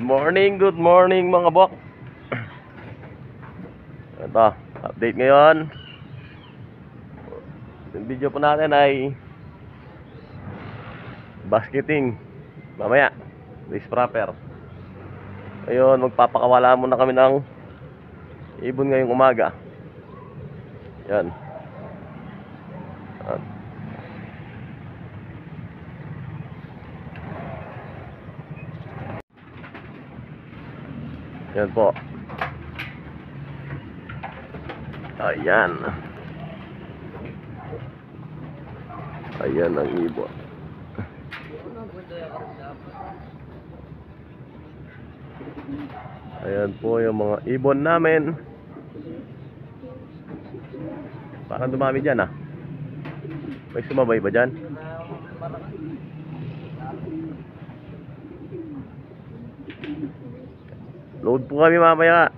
Good morning mga bok. Ito, update ngayon. Yung video po natin ay basketing. Mamaya, race proper. Ayun, magpapakawala muna kami ng ibon ngayong umaga. Yan. Yan. Yan po. Ayan. Ayan ang ibon. Ayan po yung mga ibon namin. Parang dumami dyan ah. May sumabay ba dyan? Load po kami mamaya.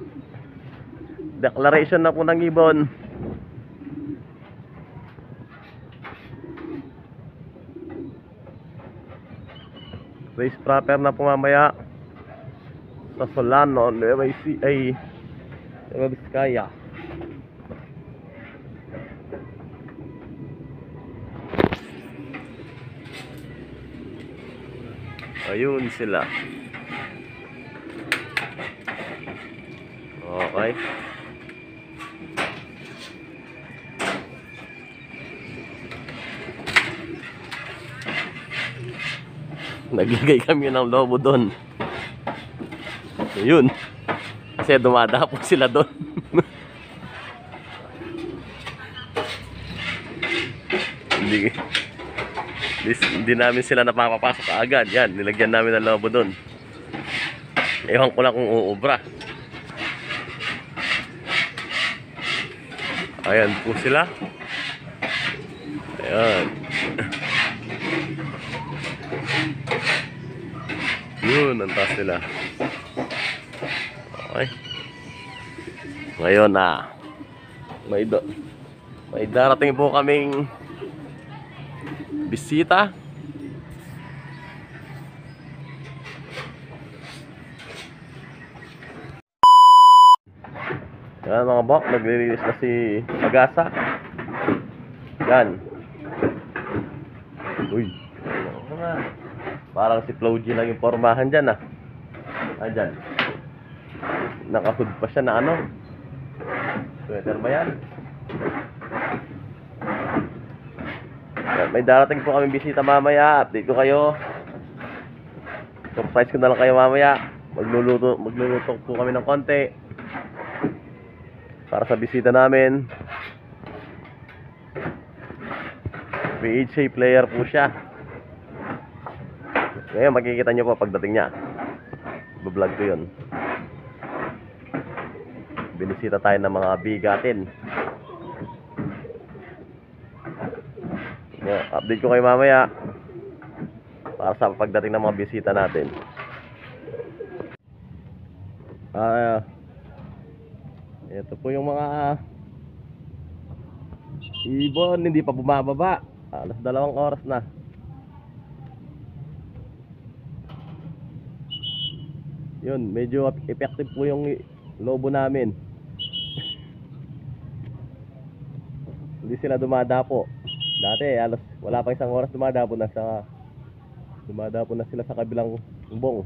Declaration na po ng ibon. Race proper na po mamaya sa Solano, Nueva Ecija, Nueva Vizcaya. Ayun sila. Okay. Naglagay kami ng lobo doon. So, yun. Kasi dumadapo sila doon. Hindi namin sila napapapasok agad. Yan, nilagyan namin ng lobo doon. Ewan ko lang kung uubra. Ayan po sila. Ayan. Yun, nanta sila. Okay. Ngayon na may darating po kaming bisita. Yan mga bok, nagre-release na si Pagasa. Yan. Uy. Parang si Floji lang yung pormahan dyan ah. Andyan. Nakahood pa siya na ano. Sweater ba yan? Yan. May darating po kami bisita mamaya. Update ko kayo. Surprise ko na lang kayo mamaya. Magluluto po kami ng konti para sa bisita namin. PHA player po siya. Ngayon makikita nyo po pagdating niya. Bablog ko yun. Binisita tayo ng mga bigatin. Update ko kayo mamaya para sa pagdating ng mga bisita natin. Ito po yung mga ibon, hindi pa bumababa. Alas 2 oras na. Yun, medyo effective po yung lobo namin. Hindi sila dumadapo. Dati, wala pang 1 oras dumadapo na sila sa kabilang bong.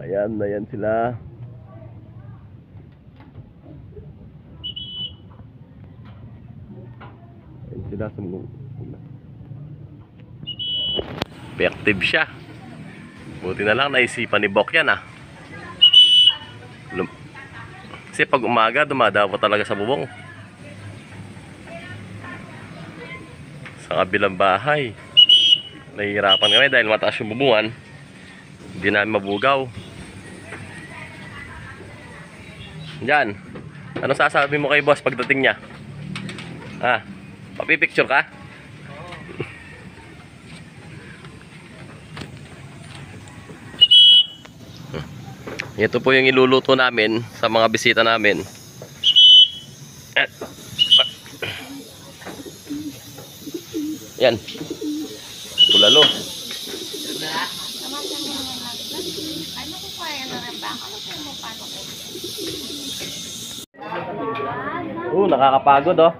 Ayan, ayan sila. Effective siya. Buti na lang naisipan ni Bok yan ah. Kasi pag umaga dumadapo talaga sa bubong. Sa kabilang bahay nahihirapan kami dahil mataas yung bubungan. Hindi namin mabugaw. Diyan. Ano sasabi mo kay boss pagdating niya? Ah, papipicture ka? Ito po yung iluluto namin sa mga bisita namin. Yan. Bulalo. nakakapagod oh.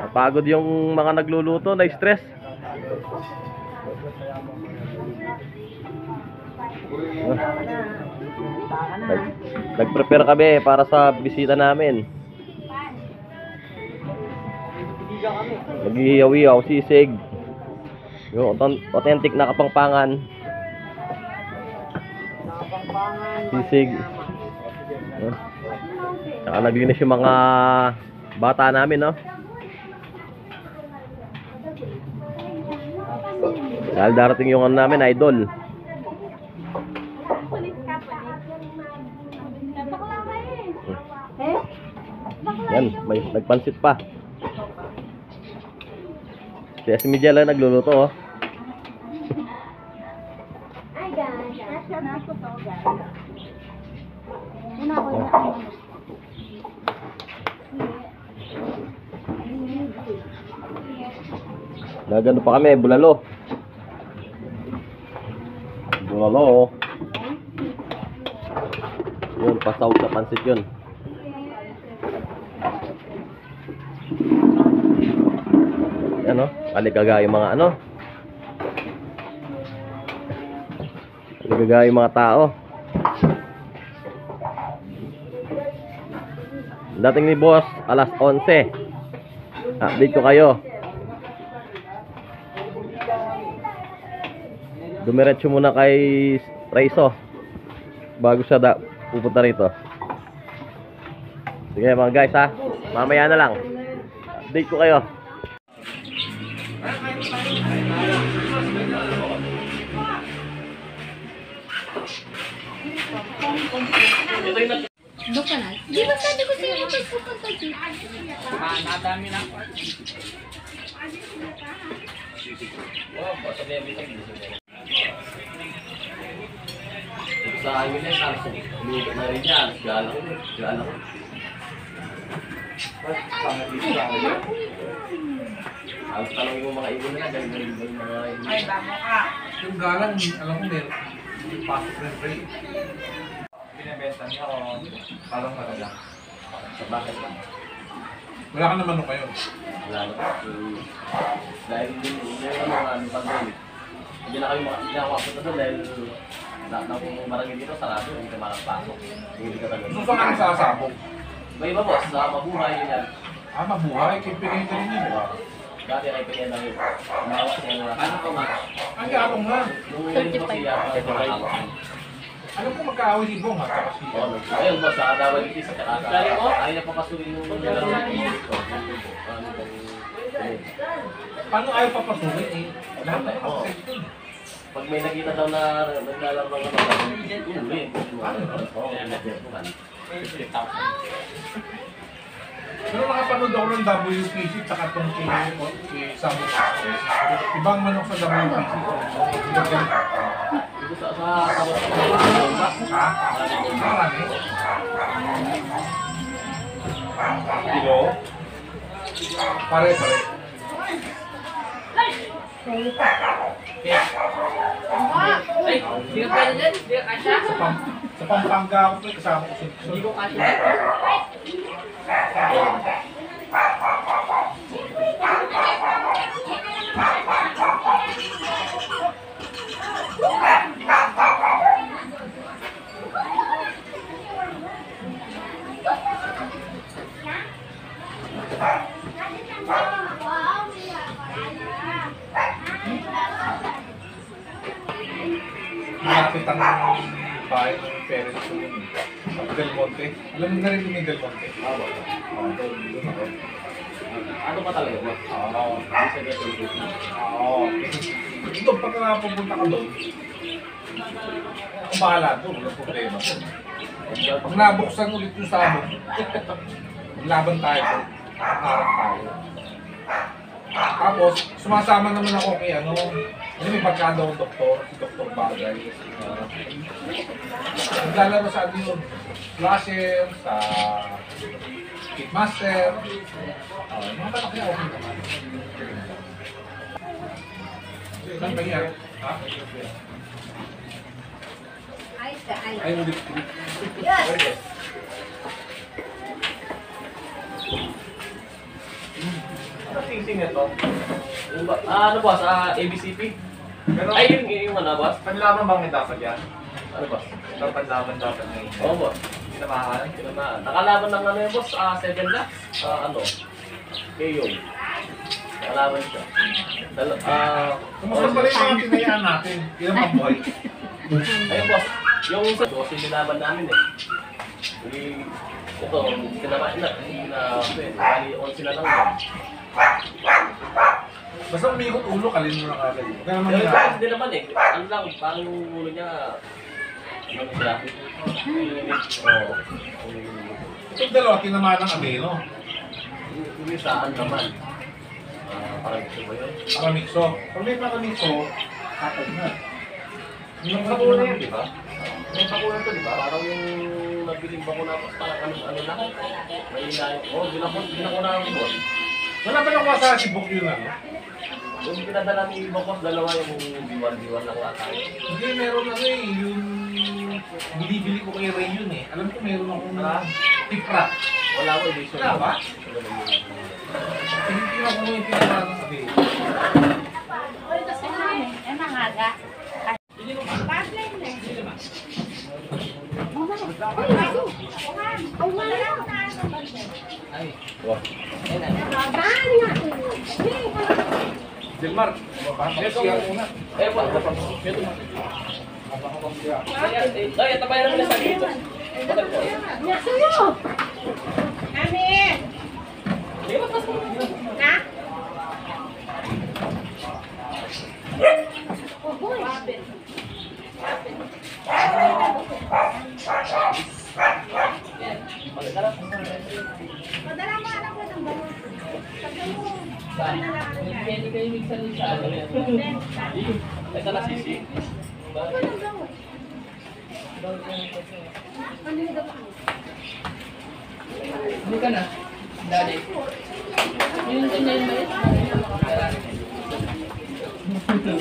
Napagod yung mga nagluluto, na-stress. Nag-prepare kami para sa bisita namin. Naghihiyaw-hiyaw, sisig. Yung authentic na kapangpangan. Sisig. Saka naglinis yung mga bata namin, no? Dahil darating yung ano namin, idol. Yan, may nagpansit pa. Si Miguel ay nagluluto, oh. Nagano pa kami, bulalo. Bulalo. Yun, pasaw sa pansit yun. Ano? Aligaga yung mga ano? Aligaga yung mga tao. Dating ni boss, alas 11. Update ko kayo. Dumiretso muna kay Raiso bago siya pupunta rito. Sige mga guys ha, mamaya na lang update ko kayo. Di ba sabi ko sa'yo magpupunta dito? Nadami na ako. Sa amin ay nasa na rin yan. Gala ko. Ang tanong mo mga ibon na yan. Ay, bako ka. Yung galang, alam ko meron. Pasok na rin. Binibenta niya o parang madalang? Sa bakit lang? Wala ka naman o kayo? Wala na. Dahil meron mga ano pa doon. Hindi na kayo makakapunta doon dahil marami dito sarado, hindi ka makapasok. Hindi ka talaga. Saan ka nasasabog? Iba-iba boss, sa mabuhay yan. Ah, mabuhay? Kipigay ka rin yun. Dati ay pigay na yun. Nawas niya na. Ano ko ma? Ang gabong nga. Nung kasi yan, nakakawakan. Alam ko magkaawin ni Bong ha? Ayun boss, nakadawan nito sa kakata. Lali ko, ay napapasurin yung paano ayaw papasurin eh? Lahat na ako. Pag may nakita daw na naglalabang na uli. Pero nakapanood ako ng WPC tsaka itong Samo. Ibang manok sa WPC. Ito sa Samo. Marami. Kilo? Pare. Sa Pampanga ako po, kasama ko siya. Hindi ko kasi. Nakapit ang bahay ng parents ko yun. Del Monte. Alam mo na rin yung Del Monte? Oo. Ano ba talaga? Oo. Oo. Ito, pag napunta ka doon, ang bahala doon. Walang problema. Pag nabuksan ulit yung sabon, laban tayo. Harap tayo. Tapos, sumasama naman ako kay ano, may pagkada akong doktor, si Dr. Bagay. Naglalaro sa atin yung flasher, sa kitmaster. Mga tanak niya, okay naman. Saan ba niya? Ha? Ay, ulit. Yes! meeting nito? Ano ba? Sa ABCP? Pero, ay, yung ano ba? Panlaban bang may dapat yan? Ano ba? Panlaban dapat na yun. Oo, boss. Kinamahan? Kinamahan. Nakalaban ng ano yung boss? 7 laps? Ano? Kayo. Nakalaban siya. Kumusta pa rin yung tinayaan natin? Kinamahan boy. Ayun, boss. Yung isa, boss yung nilaban namin eh. Hindi, ito, kinamahan na. Hindi on sila lang ba? Basta umikot ulo, kalin mo lang agad. Huwag naman nila. Hindi naman eh. Ano lang, parang yung ulo niya, ano sila? Oo. Itong dalawa, kinamahan ng ameno. Hindi saan naman. Parang mixo ba yun? Parang mixo. Pag may parang mixo, kapag na. Yung pakunan yun, di ba? Yung pakunan to, di ba? Parang yung nagbiling bakuna, parang ano na. May ilayon. Oo, binakuna ang ibon. Wala pa nakuha sa Sibok yun ano? Yung pinadala ni Bokos, dalawa yung diwan-diwan na kuha tayo. Hindi, meron na rin. Yung bili-bili ko kay Ray yun eh. Alam ko meron akong tipra. Wala ko edition. Wala ba? Hindi na ko yung pinadala ng sabi. Ay, kasi namin. Ay, nangaga. Hindi ko pa. Paglain na. Hindi naman. Jemar, besok yang mana? Wah, dapat itu masih. Apa kamu dia? Saya tambahin lagi satu. Nyasuh. Amin. Dia pas pun. Nah. Oh boy. Padala pa anak ko ng bago. Hindi kayo migsalisa. Ito na sisi. Hindi ka na. Dali. Yung kanya yung malit. Maraming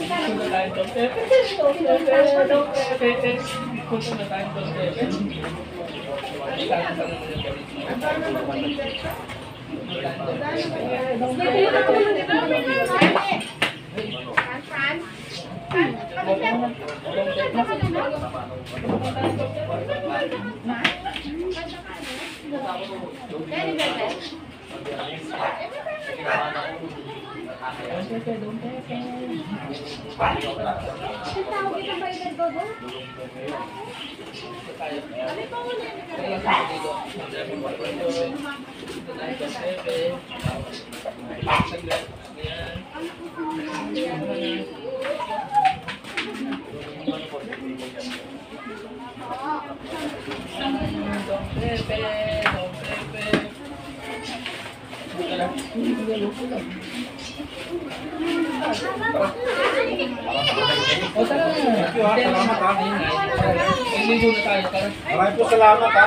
po salamat ha.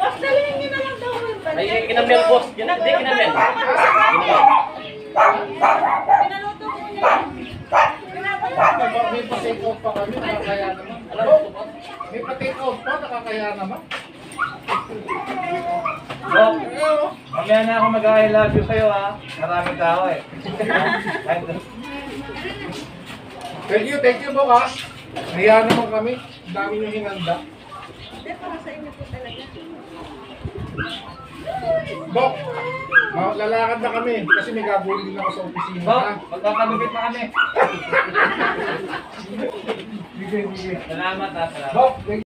Boss, dalhin nyo na lang daw. Ay, kinabel boss. Yan na, di kinabel. Pinaluto ko nyo lang. May pa-take off pa kami, nakakaya naman. May pa-take off pa, nakakaya naman. Bob, mamaya na ako mag-I love you kayo ha. Maraming tao eh. Thank you Bokas. Naya naman kami. Ang dami nyo hinanda. Hindi, para sa inyo po talaga. Bok, lalakad na kami kasi may gabulin din ako sa opisina. Bok, magkakalupit na kami. Salamat ha, salamat. Bok,